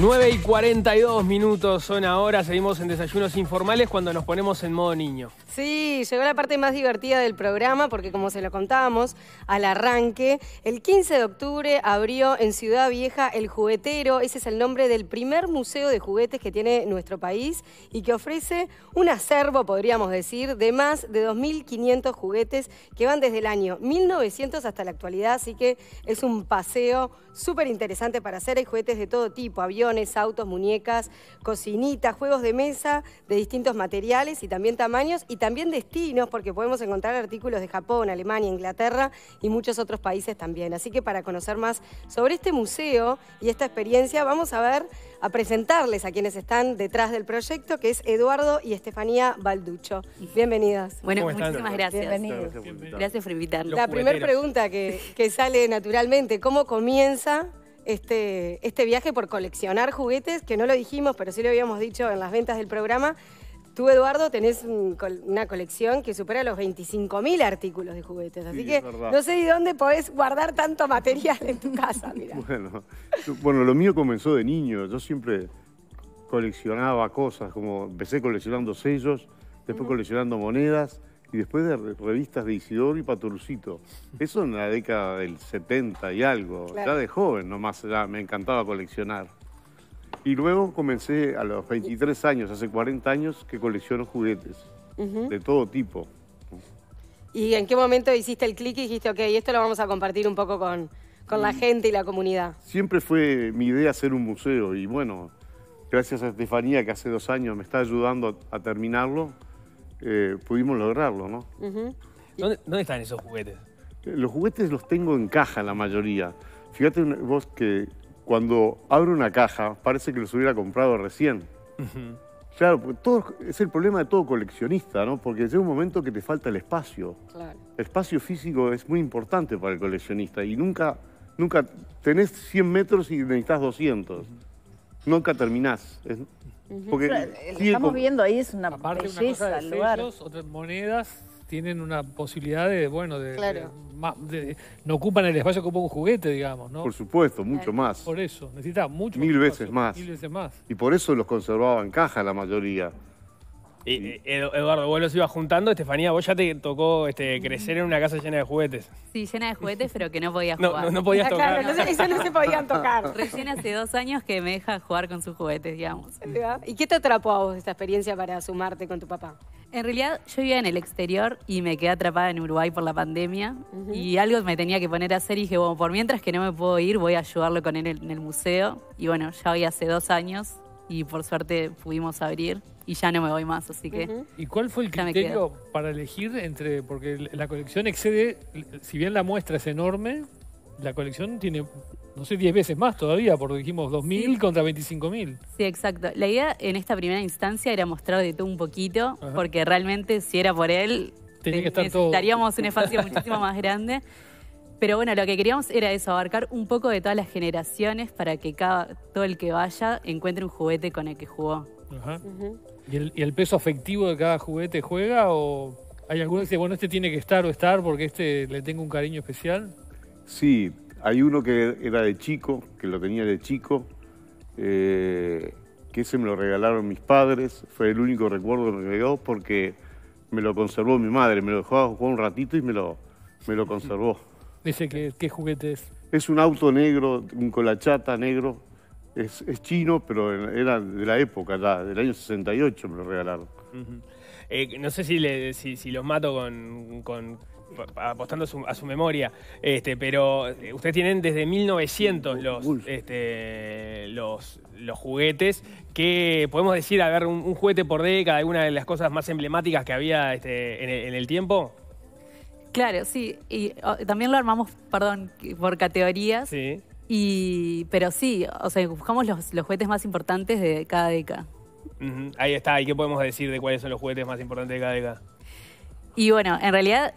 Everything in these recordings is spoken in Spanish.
9:42 son ahora, seguimos en Desayunos Informales cuando nos ponemos en modo niño. Sí, llegó la parte más divertida del programa porque, como se lo contábamos al arranque, el 15 de octubre abrió en Ciudad Vieja El Juguetero. Ese es el nombre del primer museo de juguetes que tiene nuestro país y que ofrece un acervo, podríamos decir, de más de 2.500 juguetes que van desde el año 1900 hasta la actualidad, así que es un paseo súper interesante para hacer. Hay juguetes de todo tipo, aviones, autos, muñecas, cocinitas, juegos de mesa de distintos materiales y también tamaños y también destinos, porque podemos encontrar artículos de Japón, Alemania, Inglaterra y muchos otros países también. Así que para conocer más sobre este museo y esta experiencia, vamos a ver, a presentarles a quienes están detrás del proyecto, que es Eduardo y Estefanía Balduccio. Bienvenidas. Bueno, muchísimas gracias. Bienvenidos. Gracias por invitarnos. La primera pregunta que sale naturalmente, ¿cómo comienza este viaje por coleccionar juguetes? Que no lo dijimos, pero sí lo habíamos dicho en las ventas del programa. Tú, Eduardo, tenés una colección que supera los 25.000 artículos de juguetes. Así sí, que no sé de dónde podés guardar tanto material en tu casa. Mirá. Bueno, lo mío comenzó de niño. Yo siempre coleccionaba cosas, como empecé coleccionando sellos, después coleccionando monedas y después de revistas de Isidoro y Paturucito. Eso en la década del 70 y algo. Claro. Ya de joven nomás ya me encantaba coleccionar. Y luego comencé a los 23 años, hace 40 años, que colecciono juguetes, de todo tipo. ¿Y en qué momento hiciste el clic y dijiste, ok, esto lo vamos a compartir un poco con la gente y la comunidad? Siempre fue mi idea hacer un museo y bueno, gracias a Estefanía, que hace 2 años me está ayudando a terminarlo, pudimos lograrlo, ¿no? ¿Dónde están esos juguetes? Los juguetes los tengo en caja, la mayoría. Fíjate vos que cuando abro una caja, parece que los hubiera comprado recién. Claro, porque es el problema de todo coleccionista, ¿no? Porque llega un momento que te falta el espacio. Claro. El espacio físico es muy importante para el coleccionista y nunca tenés 100 metros y necesitas 200. Nunca terminás. Porque estamos viendo ahí, es una belleza el lugar. Sellos, otras monedas tienen una posibilidad de, bueno, no ocupan el espacio como un juguete, digamos, ¿no? Por supuesto, mucho más. Por eso, necesita mucho más. Mil veces más. Y por eso los conservaba en caja la mayoría. Y, Eduardo, vos los ibas juntando. Estefanía, vos ya te tocó crecer en una casa llena de juguetes. Sí, llena de juguetes, pero que no podías jugar. No podías tocar. Claro, eso no se podían tocar. Recién hace 2 años que me deja jugar con sus juguetes, digamos. ¿Y qué te atrapó a vos esta experiencia para sumarte con tu papá? En realidad, yo vivía en el exterior y me quedé atrapada en Uruguay por la pandemia. Y algo me tenía que poner a hacer y dije, bueno, por mientras que no me puedo ir, voy a ayudarlo con él en el museo. Y bueno, ya hoy hace 2 años y por suerte pudimos abrir. Y ya no me voy más, así que... ¿Y cuál fue el criterio para elegir entre...? Porque la colección excede... Si bien la muestra es enorme, la colección tiene, no sé, 10 veces más todavía, porque dijimos 2.000 contra 25.000. Sí, exacto. La idea en esta primera instancia era mostrar de todo un poquito, porque realmente si era por él, necesitaríamos un espacio muchísimo más grande. Pero bueno, lo que queríamos era eso, abarcar un poco de todas las generaciones para que todo el que vaya encuentre un juguete con el que jugó. ¿Y el peso afectivo de cada juguete juega? ¿O hay alguno que dice, bueno, este tiene que estar o estar porque le tengo un cariño especial? Sí, hay uno que era de chico, que lo tenía de chico, que ese me lo regalaron mis padres, fue el único recuerdo que me quedó porque me lo conservó mi madre, me lo dejó jugar un ratito y me lo conservó. ¿Ese qué juguete es? Es un auto negro, un colachata negro. Es chino, pero era de la época, del año 68 me lo regalaron. No sé si los mato apostando a su memoria, pero ustedes tienen desde 1900 los juguetes, que podemos decir, a ver, un juguete por década, alguna de las cosas más emblemáticas que había en el tiempo. Claro, sí, y también lo armamos, perdón, por categorías. Sí. Pero sí, o sea, buscamos los juguetes más importantes de cada década. Ahí está, ¿y qué podemos decir de cuáles son los juguetes más importantes de cada década? Y bueno, en realidad,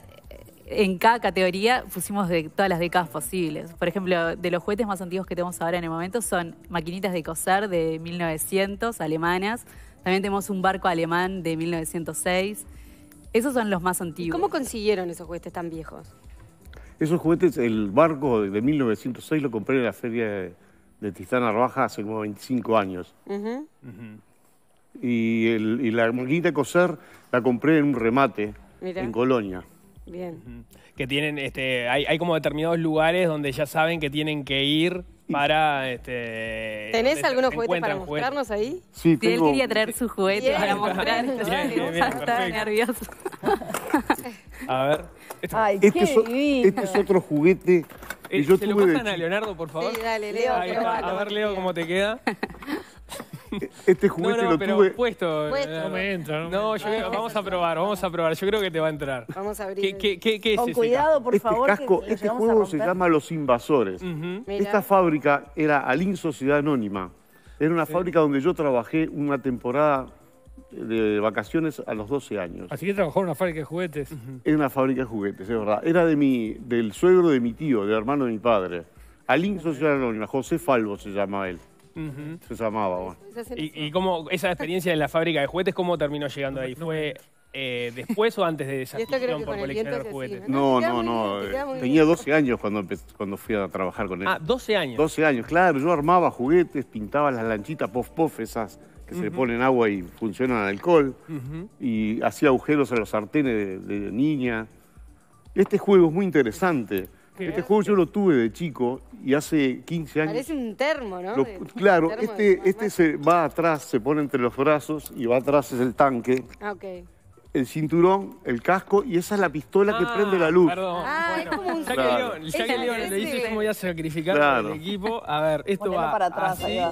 en cada categoría pusimos de todas las décadas posibles. Por ejemplo, de los juguetes más antiguos que tenemos ahora en el momento son maquinitas de coser de 1900, alemanas. También tenemos un barco alemán de 1906. Esos son los más antiguos. ¿Y cómo consiguieron esos juguetes tan viejos? Esos juguetes, el barco de 1906 lo compré en la feria de Tristana Robaja hace como 25 años. Y la maquinita de coser la compré en un remate. Mirá. En Colonia. Bien. Que tienen, hay como determinados lugares donde ya saben que tienen que ir para... ¿Tenés algunos juguetes para mostrarnos ahí? Sí, tengo... Él quería traer sus juguetes para mostrar. Estaba nervioso. A ver. Ay, este es otro juguete. Yo ¿se lo pasan a Leonardo, por favor? Sí, dale, Leo. A ver, Leo, cómo te queda. Este juguete lo tuve... No, pero puesto. No me entra, ¿no? No, vamos a probar, vamos a probar. Yo creo que te va a entrar. Vamos a abrir. ¿Qué es ese? Con cuidado, por favor. Este juego se llama Los Invasores. Esta fábrica era Alin Sociedad Anónima. Era una fábrica donde yo trabajé una temporada de vacaciones a los 12 años. Así que trabajó en una fábrica de juguetes. En una fábrica de juguetes, es verdad. Era del suegro de mi tío, del hermano de mi padre. Alin Sociedad Anónima, José Falvo se llama él. Se llamaba, bueno. ¿Y cómo esa experiencia en la fábrica de juguetes, cómo terminó llegando ahí? ¿Fue después o antes de esa afición por coleccionar juguetes? Sí. No, tenía 12 años cuando fui a trabajar con él. Ah, 12 años. 12 años, claro. Yo armaba juguetes, pintaba las lanchitas pof-pof, esas que se le ponen agua y funcionan al alcohol. Y hacía agujeros a los sartenes de niña. Este juego es muy interesante. Este juego yo lo tuve de chico y hace 15 años... Parece un termo, ¿no? Claro, termo este se va atrás, se pone entre los brazos y va atrás, es el tanque. El cinturón, el casco y esa es la pistola que prende la luz. Perdón. Es como un... Ya que León le dice cómo voy a sacrificar al equipo. A ver, esto ponelo va para atrás, así. Allá.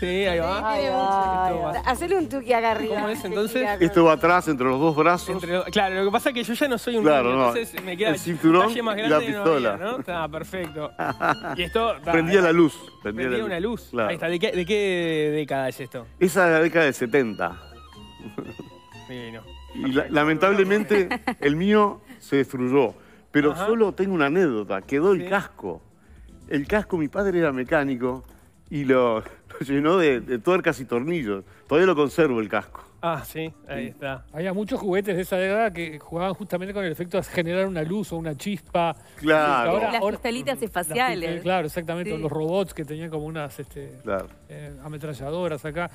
Sí, ahí va. Hacele un tuque acá arriba. ¿Cómo es entonces? Esto va atrás, entre los dos brazos. Claro, lo que pasa es que yo ya no soy un niño, entonces me queda el cinturón más grande y la pistola. ¿No? Está perfecto. Y esto... Prendía la luz. Prendía una luz. Ahí está. ¿De qué década es esto? Esa es la década de 70. Y lamentablemente el mío se destruyó. Pero solo tengo una anécdota. Quedó el casco. El casco, mi padre era mecánico y lo llenó de tuercas y tornillos. Todavía lo conservo el casco. Ah, sí, ahí está. Había muchos juguetes de esa edad que jugaban justamente con el efecto de generar una luz o una chispa. Claro. Ahora, las pistolitas espaciales. Claro, exactamente. Sí. Los robots que tenían como unas ametralladoras acá.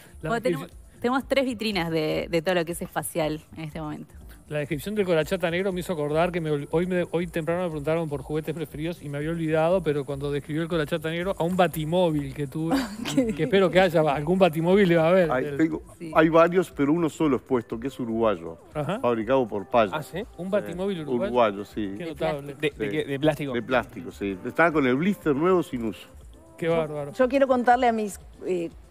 Tenemos tres vitrinas de todo lo que es espacial en este momento. La descripción del Corachata Negro me hizo acordar que hoy temprano me preguntaron por juguetes preferidos y me había olvidado, pero cuando describió el Corachata Negro, a un batimóvil que tuve, que espero que haya, algún batimóvil le va a haber. Hay varios, pero uno solo expuesto, que es uruguayo, fabricado por Paya. ¿Ah, sí? ¿Un batimóvil uruguayo? Uruguayo, sí. Qué notable. ¿De plástico? De plástico, sí. Estaba con el blister nuevo sin uso. Qué bárbaro. Yo quiero contarle a mis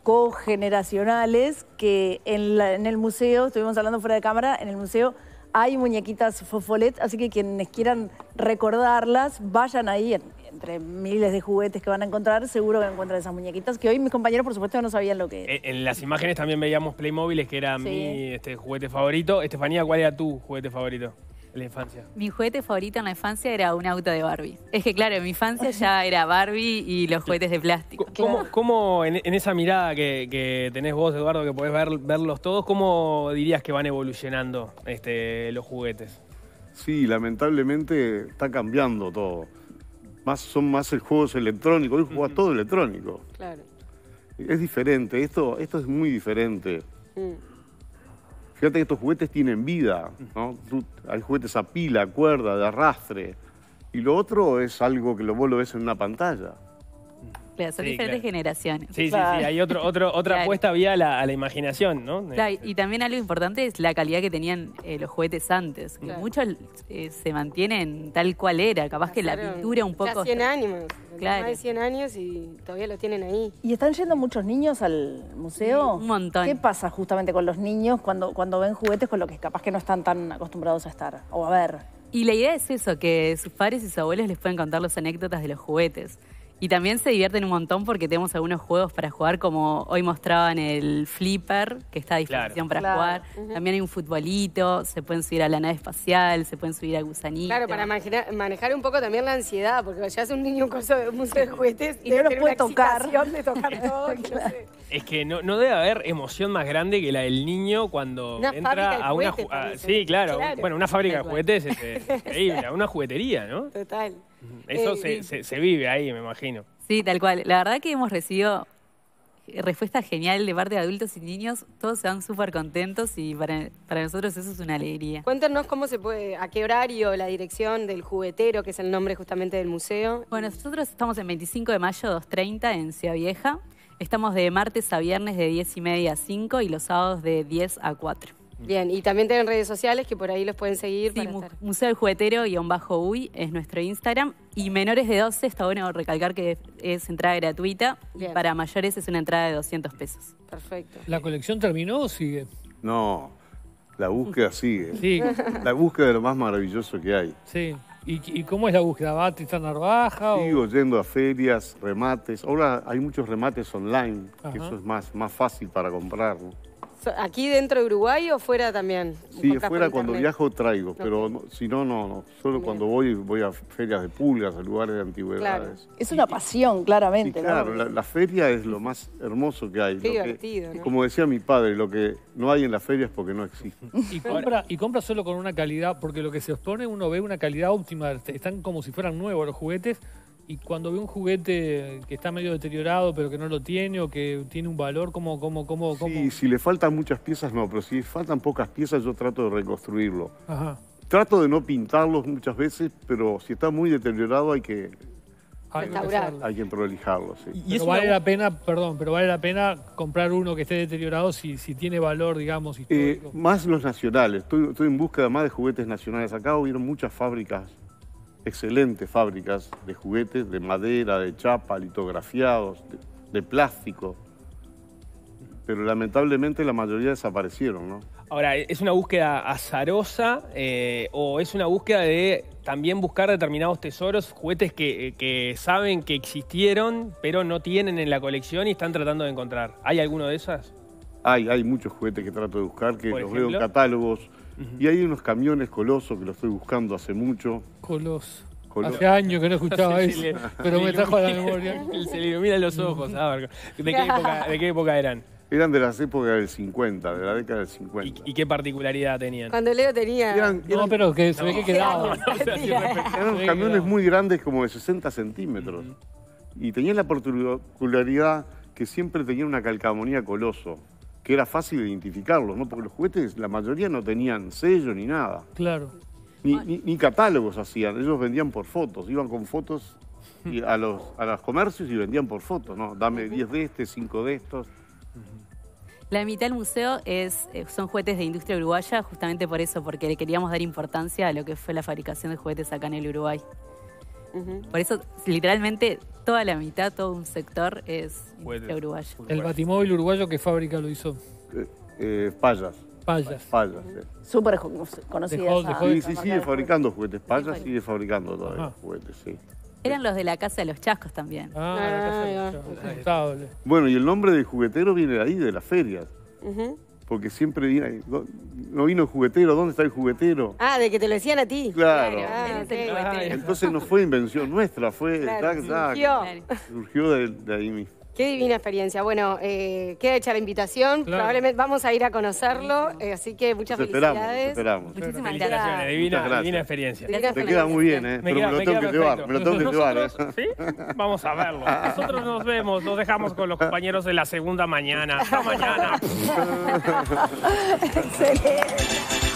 cogeneracionales que en el museo, estuvimos hablando fuera de cámara, en el museo hay muñequitas Fofolet, así que quienes quieran recordarlas, vayan ahí, entre miles de juguetes que van a encontrar, seguro que encuentran esas muñequitas, que hoy mis compañeros, por supuesto, no sabían lo que era. En las imágenes también veíamos Playmobil, que era mi juguete favorito. Estefanía, ¿cuál era tu juguete favorito en la infancia? Mi juguete favorito en la infancia era un auto de Barbie. Es que, claro, en mi infancia ya era Barbie y los juguetes de plástico. ¿Cómo en esa mirada que tenés vos, Eduardo, que podés verlos todos, cómo dirías que van evolucionando los juguetes? Sí, lamentablemente está cambiando todo. Son más juegos electrónicos. Hoy jugás todo electrónico. Claro. Es diferente. Esto es muy diferente. Fíjate que estos juguetes tienen vida, ¿no? Hay juguetes a pila, cuerda, de arrastre. Y lo otro es algo que vos lo ves en una pantalla. Claro, son diferentes generaciones. Sí, claro. Sí, hay otra apuesta vía a la imaginación, ¿no? Claro, y también algo importante es la calidad que tenían los juguetes antes. Claro. Muchos se mantienen tal cual era, capaz que la pintura un poco... Ya 100 años, claro. Más de 100 años y todavía lo tienen ahí. ¿Y están yendo muchos niños al museo? Sí, un montón. ¿Qué pasa justamente con los niños cuando ven juguetes con los que capaz que no están tan acostumbrados a estar o a ver? Y la idea es eso, que sus padres y sus abuelos les pueden contar las anécdotas de los juguetes. Y también se divierten un montón porque tenemos algunos juegos para jugar, como hoy mostraban el flipper, que está a disposición para jugar. También hay un futbolito, se pueden subir a la nave espacial, se pueden subir a gusanito. Claro, para manejar un poco también la ansiedad, porque ya es un niño un curso de museo de juguetes y no los puede tocar. De tocar todo, Es que no debe haber emoción más grande que la del niño cuando entra a una... Sí, claro. Bueno, una fábrica de juguetes es increíble, una juguetería, ¿no? Total. Eso se vive ahí, me imagino. Sí, tal cual. La verdad que hemos recibido respuesta genial de parte de adultos y niños. Todos se van súper contentos y para nosotros eso es una alegría. Cuéntanos cómo se puede, a qué horario, la dirección del Juguetero, que es el nombre justamente del museo. Bueno, nosotros estamos en 25 de mayo, 2:30, en Ciudad Vieja. Estamos de martes a viernes de 10:30 a 5 y los sábados de 10 a 4. Bien, y también tienen redes sociales que por ahí los pueden seguir. Sí, para estar. Museo del Juguetero _uy es nuestro Instagram. Y menores de 12, está bueno recalcar que es entrada gratuita. Bien. Y para mayores es una entrada de 200 pesos. Perfecto. ¿La colección terminó o sigue? No, la búsqueda sigue. Sí. La búsqueda de lo más maravilloso que hay. Sí. ¿Y cómo es la búsqueda? ¿Va a tizar baja? Sigo yendo a ferias, remates. Ahora hay muchos remates online, que eso es más fácil para comprar, ¿no? ¿Aquí dentro de Uruguay o fuera también? Sí, fuera cuando viajo traigo, pero no, si no, no. Solo bien. Cuando voy a ferias de pulgas, a lugares de antigüedades. Claro. Es una pasión, claramente. Sí, claro, ¿no? La feria es lo más hermoso que hay. Qué divertido, ¿no? Como decía mi padre, lo que no hay en las ferias es porque no existe. Y compra solo con una calidad, porque lo que se expone uno ve una calidad óptima. Están como si fueran nuevos los juguetes. Y cuando ve un juguete que está medio deteriorado pero que no lo tiene o que tiene un valor, ¿cómo? Sí, si le faltan muchas piezas, no, pero si le faltan pocas piezas yo trato de reconstruirlo. Ajá. Trato de no pintarlos muchas veces, pero si está muy deteriorado hay que prolijarlo, sí. ¿Y pero vale la pena, perdón, pero vale la pena comprar uno que esté deteriorado si tiene valor, digamos, histórico? Más los nacionales. Estoy en busca más de juguetes nacionales. Acá hubieron muchas fábricas. Excelentes fábricas de juguetes, de madera, de chapa, litografiados, de plástico. Pero lamentablemente la mayoría desaparecieron, ¿no? Ahora, ¿es una búsqueda azarosa o es una búsqueda de también buscar determinados tesoros, juguetes que saben que existieron pero no tienen en la colección y están tratando de encontrar? ¿Hay alguno de esas? Hay muchos juguetes que trato de buscar, que los veo en catálogos. Y hay unos camiones Coloso que los estoy buscando hace mucho. Coloso. Hace años que no escuchaba eso, pero me trajo a la memoria. Se le iluminan los ojos. A ver, ¿de qué época eran? Eran de las épocas del 50, de la década del 50. ¿Y qué particularidad tenían? Cuando Leo tenía... No, pero que se ve que quedaba. Eran camiones muy grandes, como de 60 centímetros. Y tenían la particularidad que siempre tenían una calcamonía Coloso, que era fácil identificarlos, ¿no? Porque los juguetes, la mayoría no tenían sello ni nada. Claro. Ni catálogos hacían, ellos vendían por fotos, iban con fotos y a los comercios y vendían por fotos, ¿no? Dame 10 de este, 5 de estos. La mitad del museo son juguetes de industria uruguaya, justamente por eso, porque le queríamos dar importancia a lo que fue la fabricación de juguetes acá en el Uruguay. Por eso, literalmente, toda la mitad, todo un sector es uruguayo. El batimóvil uruguayo, ¿qué fábrica lo hizo? Payas. Súper conocida. Sí, sigue fabricando juguetes. Paya sigue fabricando todavía juguetes, sí. Eran los de la Casa de los Chascos también. La Casa de los Chascos. Bueno, y el nombre del Juguetero viene de ahí, de las ferias. Porque siempre no vino el juguetero, ¿dónde está el juguetero? De que te lo decían a ti. Claro. Entonces no fue invención nuestra, fue... Surgió de ahí mismo. Qué divina experiencia. Bueno, queda hecha la invitación. Claro. Probablemente vamos a ir a conocerlo, así que muchas felicidades. Esperamos. Muchísimas gracias. Divina experiencia. Te queda muy bien, pero me lo tengo que llevar. ¿Sí? Vamos a verlo. Nosotros nos vemos, nos dejamos con los compañeros de la segunda mañana. Hasta mañana. Excelente.